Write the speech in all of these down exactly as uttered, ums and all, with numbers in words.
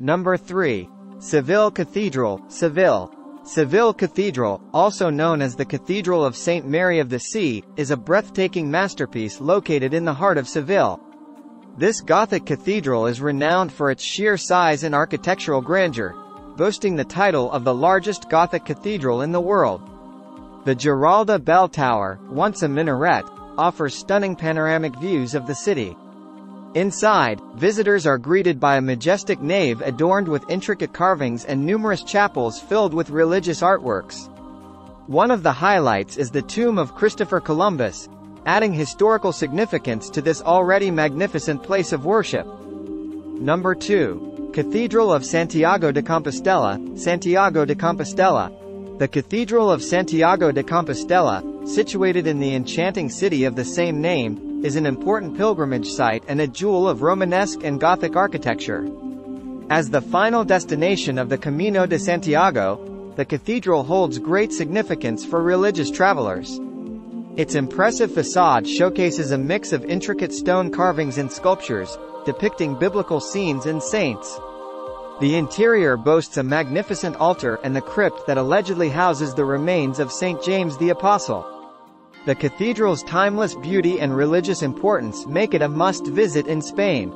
Number three. Seville Cathedral, Seville. Seville Cathedral, also known as the Cathedral of Saint Mary of the Sea, is a breathtaking masterpiece located in the heart of Seville. This Gothic cathedral is renowned for its sheer size and architectural grandeur, boasting the title of the largest Gothic cathedral in the world. The Giralda Bell Tower, once a minaret, offers stunning panoramic views of the city. Inside, visitors are greeted by a majestic nave adorned with intricate carvings and numerous chapels filled with religious artworks. One of the highlights is the tomb of Christopher Columbus, adding historical significance to this already magnificent place of worship. Number two. Cathedral of Santiago de Compostela, Santiago de Compostela. The Cathedral of Santiago de Compostela, situated in the enchanting city of the same name, is an important pilgrimage site and a jewel of Romanesque and Gothic architecture. As the final destination of the Camino de Santiago, the cathedral holds great significance for religious travelers. Its impressive facade showcases a mix of intricate stone carvings and sculptures, depicting biblical scenes and saints. The interior boasts a magnificent altar and the crypt that allegedly houses the remains of Saint James the Apostle. The cathedral's timeless beauty and religious importance make it a must-visit in Spain.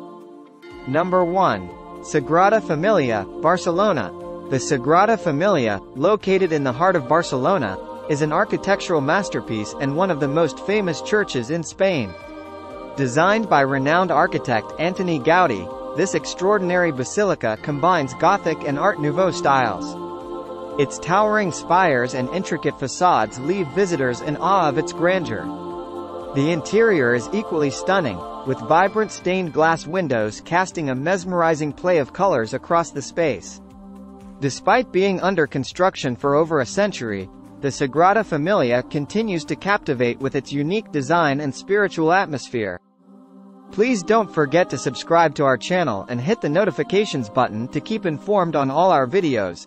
Number one. Sagrada Familia, Barcelona. The Sagrada Familia, located in the heart of Barcelona, is an architectural masterpiece and one of the most famous churches in Spain. Designed by renowned architect Antoni Gaudí, this extraordinary basilica combines Gothic and Art Nouveau styles. Its towering spires and intricate facades leave visitors in awe of its grandeur. The interior is equally stunning, with vibrant stained glass windows casting a mesmerizing play of colors across the space. Despite being under construction for over a century, the Sagrada Familia continues to captivate with its unique design and spiritual atmosphere. Please don't forget to subscribe to our channel and hit the notifications button to keep informed on all our videos.